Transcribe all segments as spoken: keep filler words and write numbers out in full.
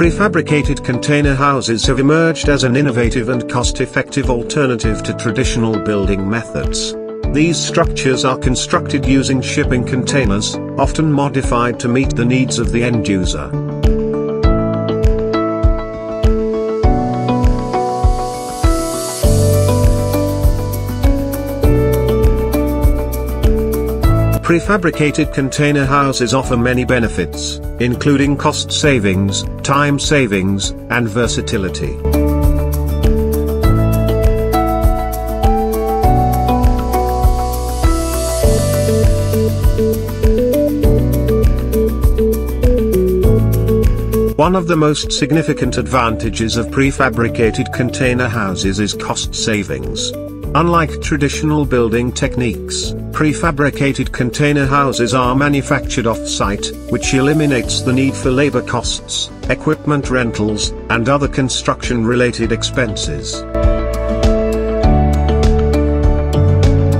Prefabricated container houses have emerged as an innovative and cost-effective alternative to traditional building methods. These structures are constructed using shipping containers, often modified to meet the needs of the end user. Prefabricated container houses offer many benefits, including cost savings, time savings, and versatility. One of the most significant advantages of prefabricated container houses is cost savings. Unlike traditional building techniques, prefabricated container houses are manufactured off-site, which eliminates the need for labor costs, equipment rentals, and other construction-related expenses.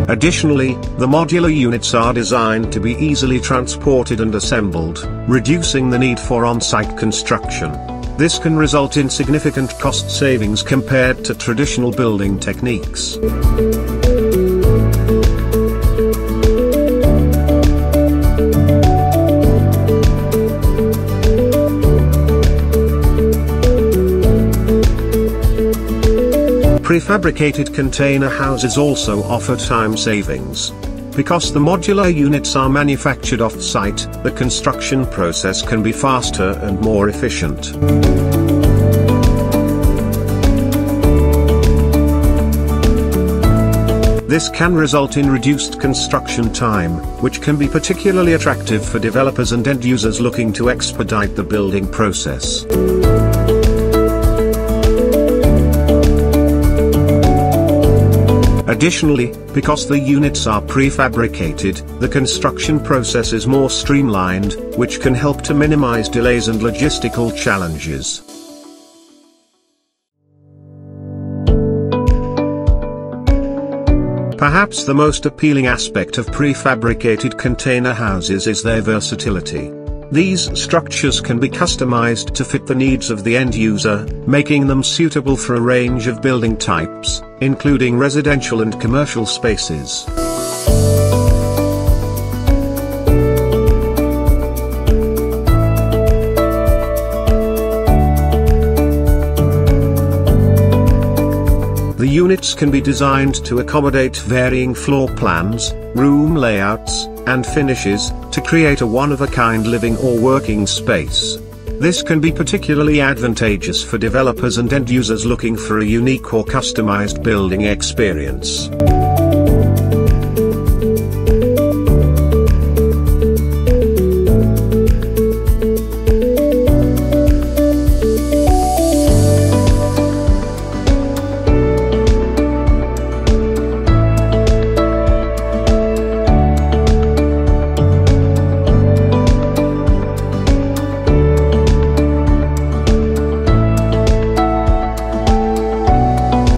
Additionally, the modular units are designed to be easily transported and assembled, reducing the need for on-site construction. This can result in significant cost savings compared to traditional building techniques. Prefabricated container houses also offer time savings. Because the modular units are manufactured off-site, the construction process can be faster and more efficient. This can result in reduced construction time, which can be particularly attractive for developers and end users looking to expedite the building process. Additionally, because the units are prefabricated, the construction process is more streamlined, which can help to minimize delays and logistical challenges. Perhaps the most appealing aspect of prefabricated container houses is their versatility. These structures can be customized to fit the needs of the end user, making them suitable for a range of building types, including residential and commercial spaces. The units can be designed to accommodate varying floor plans, room layouts, and finishes, to create a one-of-a-kind living or working space. This can be particularly advantageous for developers and end users looking for a unique or customized building experience.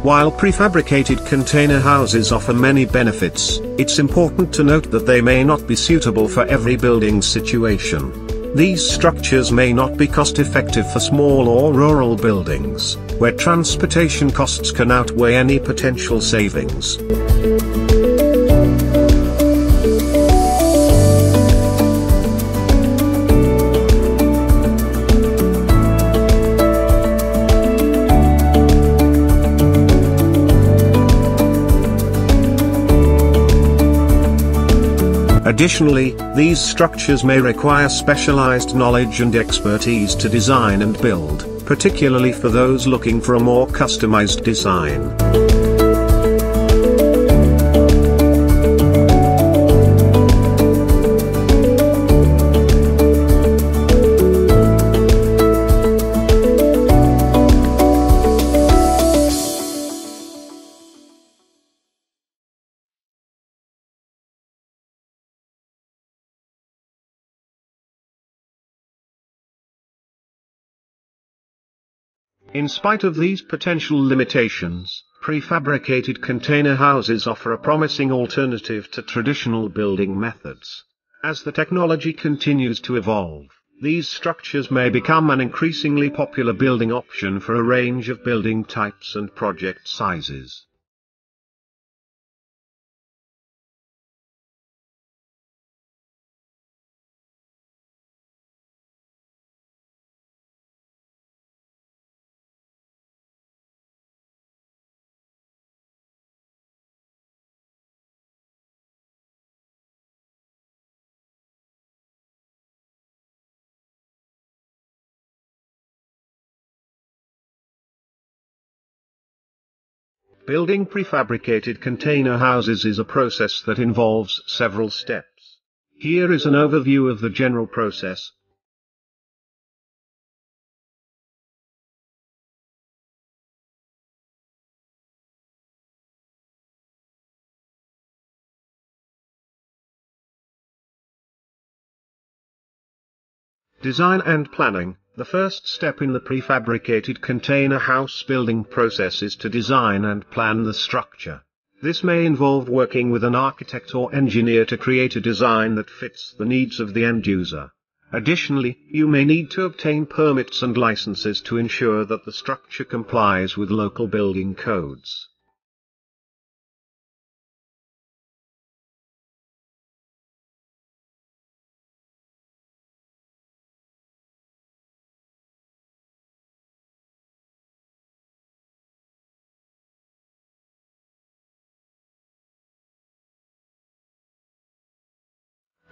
While prefabricated container houses offer many benefits, it's important to note that they may not be suitable for every building situation. These structures may not be cost-effective for small or rural buildings, where transportation costs can outweigh any potential savings. Additionally, these structures may require specialized knowledge and expertise to design and build, particularly for those looking for a more customized design. In spite of these potential limitations, prefabricated container houses offer a promising alternative to traditional building methods. As the technology continues to evolve, These structures may become an increasingly popular building option for a range of building types and project sizes. Building prefabricated container houses is a process that involves several steps. Here is an overview of the general process. Design and planning. The first step in the prefabricated container house building process is to design and plan the structure. This may involve working with an architect or engineer to create a design that fits the needs of the end user. Additionally, you may need to obtain permits and licenses to ensure that the structure complies with local building codes.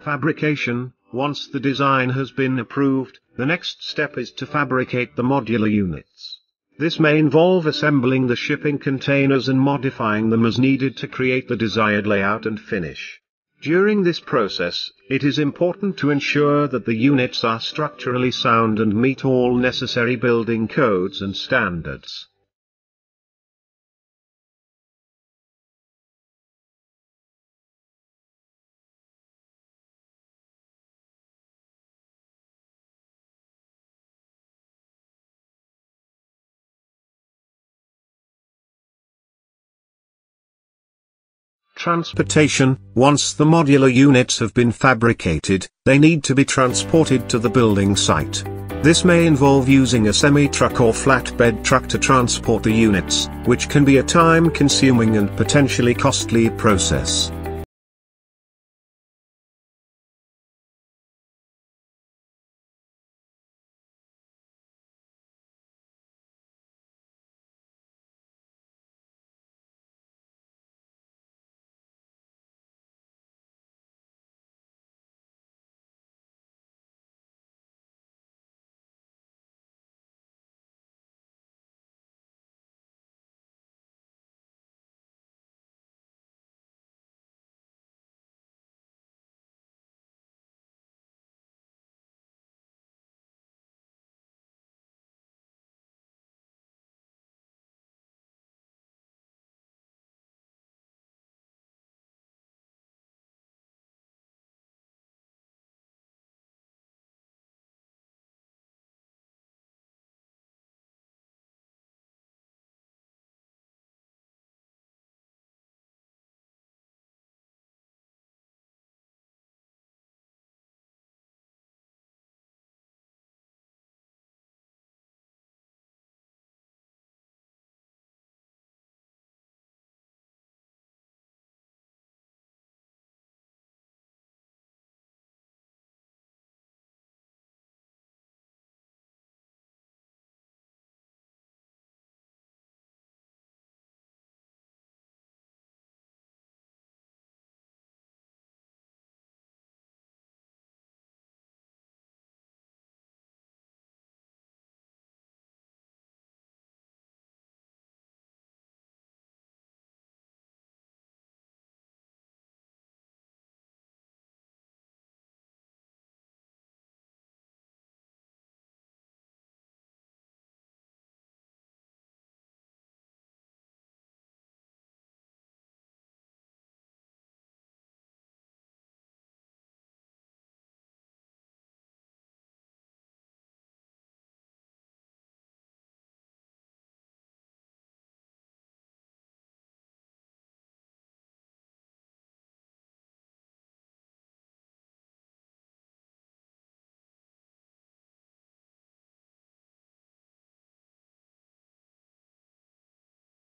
Fabrication. Once the design has been approved, the next step is to fabricate the modular units. This may involve assembling the shipping containers and modifying them as needed to create the desired layout and finish. During this process, it is important to ensure that the units are structurally sound and meet all necessary building codes and standards. Transportation. Once the modular units have been fabricated, they need to be transported to the building site. This may involve using a semi-truck or flatbed truck to transport the units, which can be a time-consuming and potentially costly process.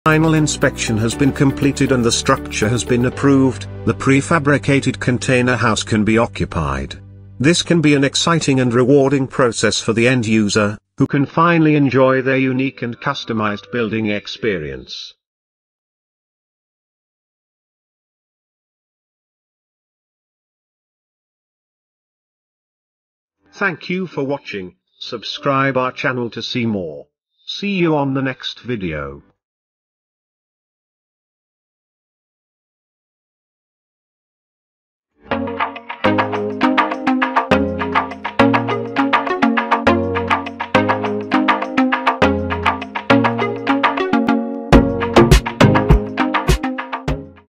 Final inspection has been completed and the structure has been approved. The prefabricated container house can be occupied. This can be an exciting and rewarding process for the end user, who can finally enjoy their unique and customized building experience. Thank you for watching. Subscribe our channel to see more. See you on the next video.